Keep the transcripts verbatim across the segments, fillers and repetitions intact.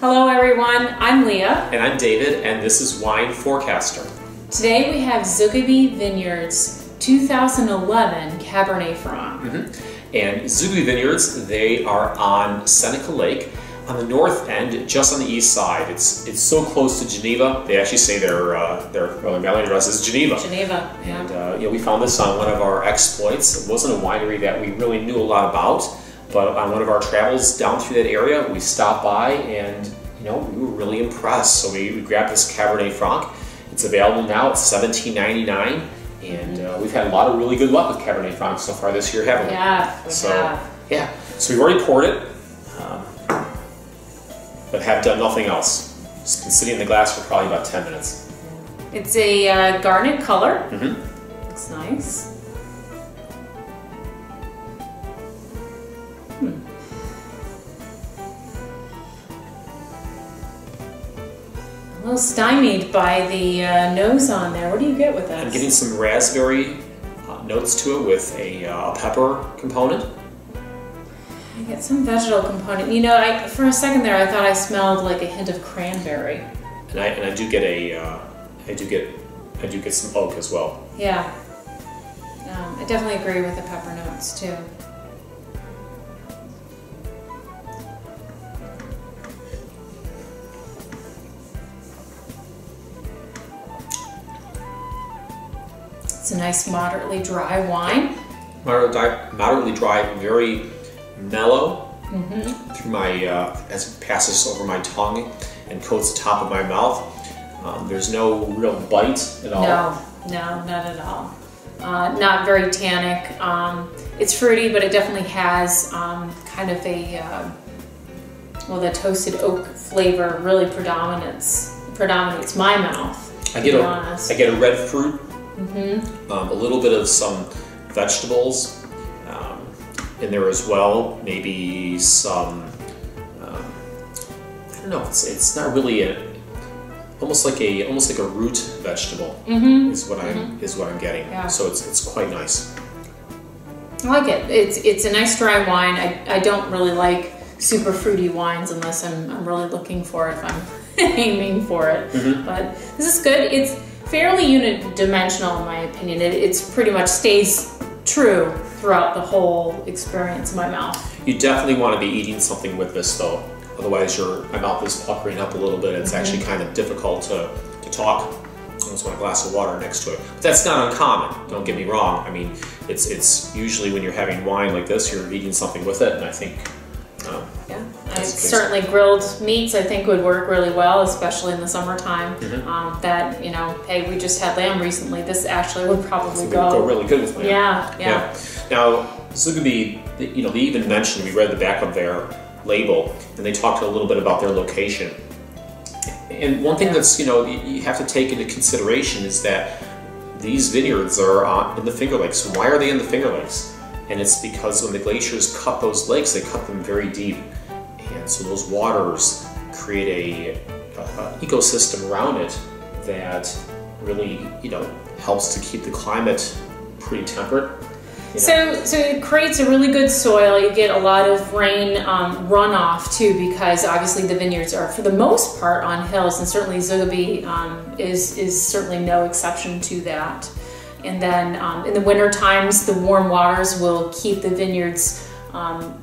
Hello everyone, I'm Leah. And I'm David, and this is Wine Forecaster. Today we have Zugibe Vineyards two thousand eleven Cabernet Franc. Mm-hmm. And Zugibe Vineyards, they are on Seneca Lake, on the north end, just on the east side. It's it's so close to Geneva. They actually say their uh, their well, mailing address is Geneva. Geneva. Yeah. And uh, you know, we found this on one of our exploits. It wasn't a winery that we really knew a lot about, but on one of our travels down through that area, we stopped by, and you know, we were really impressed. So we, we grabbed this Cabernet Franc. It's available now at seventeen ninety-nine, and uh, we've had a lot of really good luck with Cabernet Franc so far this year, haven't we? Yeah. We so have. yeah, so we've already poured it. Um, but have done nothing else. It's been sitting in the glass for probably about ten minutes. It's a uh, garnet color. Mm-hmm. Looks nice. Hmm. A little stymied by the uh, nose on there. What do you get with that? I'm getting some raspberry uh, notes to it with a uh, pepper component. I get some vegetal component. You know, I, for a second there, I thought I smelled like a hint of cranberry. And I and I do get a, uh, I do get, I do get some oak as well. Yeah, um, I definitely agree with the pepper notes too. It's a nice, moderately dry wine. Moderate, moderately dry, very mellow. Mm-hmm. Through my uh, as it passes over my tongue and coats the top of my mouth. Um, there's no real bite at all. No, no, not at all. Uh, not very tannic. Um, it's fruity, but it definitely has um, kind of a uh, well, the toasted oak flavor really predominates predominates my mouth. I get a I get a red fruit. Mm-hmm. um, a little bit of some vegetables in there as well, maybe some, uh, I don't know, it's, it's not really a, almost like a, almost like a root vegetable. Mm-hmm. is what I'm, mm-hmm. is what I'm getting. Yeah. So it's, it's quite nice. I like it. It's, it's a nice dry wine. I, I don't really like super fruity wines unless I'm, I'm really looking for it, if I'm aiming for it. Mm-hmm. But this is good. It's fairly unidimensional in my opinion. It, it's pretty much stays true throughout the whole experience in my mouth. You definitely want to be eating something with this though, otherwise your my mouth is puckering up a little bit. It's mm-hmm. actually kind of difficult to, to talk. I almost want a glass of water next to it. But that's not uncommon, don't get me wrong. I mean, it's it's usually when you're having wine like this, you're eating something with it, and I think, um, yeah, I certainly grilled meats I think would work really well, especially in the summertime. Mm-hmm. um, that, you know, hey, we just had lamb recently. This actually would probably go. would go really good with lamb. Yeah, yeah. yeah. Now, Zugibe, you know, they even mentioned, we read the back of their label, and they talked a little bit about their location. And one thing yeah. that's, you know, you have to take into consideration is that these vineyards are uh, in the Finger Lakes. Why are they in the Finger Lakes? And it's because when the glaciers cut those lakes, they cut them very deep. And so those waters create a, a, a ecosystem around it that really, you know, helps to keep the climate pretty temperate. You know. So, so it creates a really good soil. You get a lot of rain um, runoff too, because obviously the vineyards are, for the most part, on hills, and certainly Zugibe um, is is certainly no exception to that. And then um, in the winter times, the warm waters will keep the vineyards um,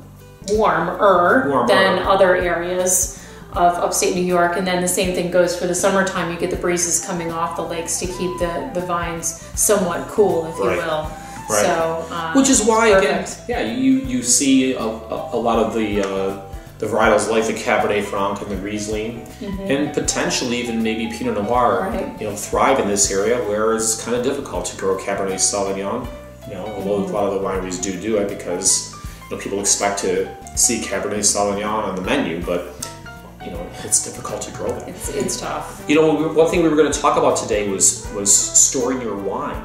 warmer, warmer than other areas of upstate New York, and then the same thing goes for the summertime. You get the breezes coming off the lakes to keep the the vines somewhat cool, if right. you will. Right. So, um, which is why perfect. again, yeah, you you see a, a, a lot of the uh, the varietals like the Cabernet Franc and the Riesling, mm-hmm. and potentially even maybe Pinot Noir, right. you know, thrive in this area where it's kind of difficult to grow Cabernet Sauvignon. You know, although mm-hmm. a lot of the wineries do do it, because you know, people expect to see Cabernet Sauvignon on the menu, but you know, it's difficult to grow that. It's, it's tough. You know, one thing we were going to talk about today was was storing your wine.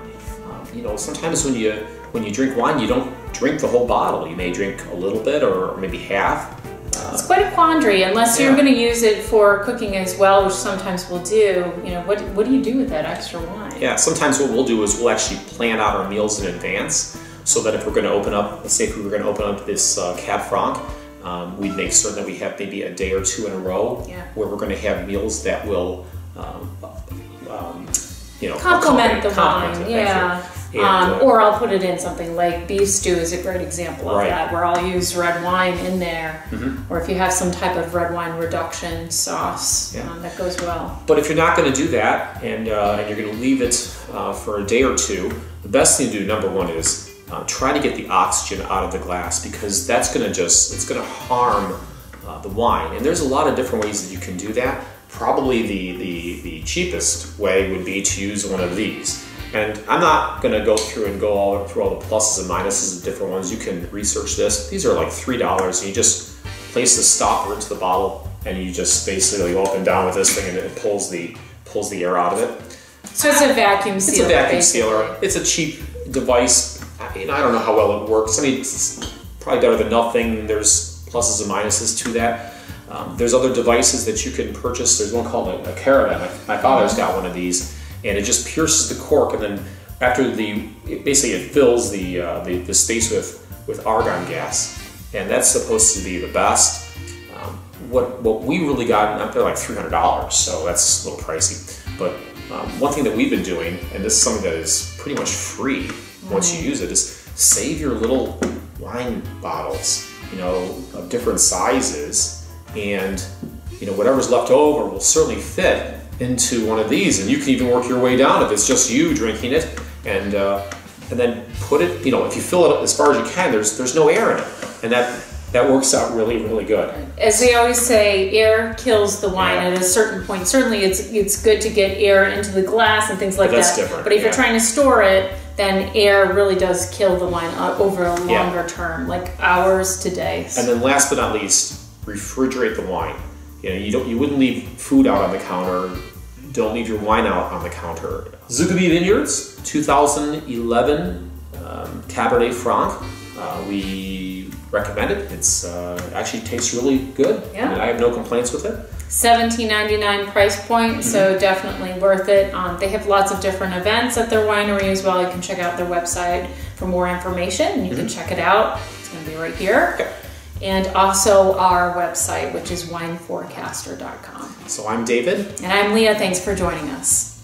You know, sometimes when you when you drink wine, you don't drink the whole bottle. You may drink a little bit, or maybe half. Uh, it's quite a quandary, unless yeah. you're going to use it for cooking as well, which sometimes we'll do. You know, what what do you do with that extra wine? Yeah, sometimes what we'll do is we'll actually plan out our meals in advance, so that if we're going to open up, let's say if we were going to open up this uh, Cab Franc, Um, we make certain that we have maybe a day or two in a row yeah. where we're going to have meals that will, um, um, you know, complement the wine. It, yeah. And, um, uh, or I'll put it in something like beef stew is a great example of right. that, where I'll use red wine in there. Mm-hmm. Or if you have some type of red wine reduction sauce, yeah. um, that goes well. But if you're not going to do that and, uh, and you're going to leave it uh, for a day or two, the best thing to do, number one, is Uh, try to get the oxygen out of the glass, because that's going to just, it's going to harm uh, the wine. And there's a lot of different ways that you can do that. Probably the, the, the cheapest way would be to use one of these. And I'm not going to go through and go all through all the pluses and minuses of different ones. You can research this. These are like three dollars, and you just place the stopper into the bottle, and you just basically go up and down with this thing, and it pulls the, pulls the air out of it. So it's a vacuum sealer. It's a vacuum sealer. It's a cheap device. I mean, I don't know how well it works. I mean, it's probably better than nothing. There's pluses and minuses to that. Um, there's other devices that you can purchase. There's one called a, a caravan. My, my father's got one of these, and it just pierces the cork, and then after the, it basically it fills the, uh, the, the space with, with argon gas, and that's supposed to be the best. Um, what, what we really got, they're like three hundred dollars, so that's a little pricey. But um, one thing that we've been doing, and this is something that is pretty much free, once you use it, is save your little wine bottles, you know, of different sizes, and you know, whatever's left over will certainly fit into one of these, and you can even work your way down if it's just you drinking it, and uh, and then put it, you know, if you fill it up as far as you can, there's there's no air in it, and that that works out really, really good. As we always say, air kills the wine yeah. at a certain point. Certainly, it's it's good to get air into the glass and things like but that's that. Different. But if yeah. you're trying to store it, then air really does kill the wine over a longer yeah. term, like hours to days. And then last but not least, refrigerate the wine. You know, you don't, you wouldn't leave food out on the counter. Don't leave your wine out on the counter. Zugibe Vineyards, two thousand eleven um, Cabernet Franc. Uh, we recommend it. It's uh, actually tastes really good. Yeah. I have no complaints with it. seventeen ninety-nine price point, so definitely worth it. Um, they have lots of different events at their winery as well. You can check out their website for more information. You mm-hmm. can check it out. It's going to be right here. Okay. And also our website, which is wine forecaster dot com. So I'm David. And I'm Leah. Thanks for joining us.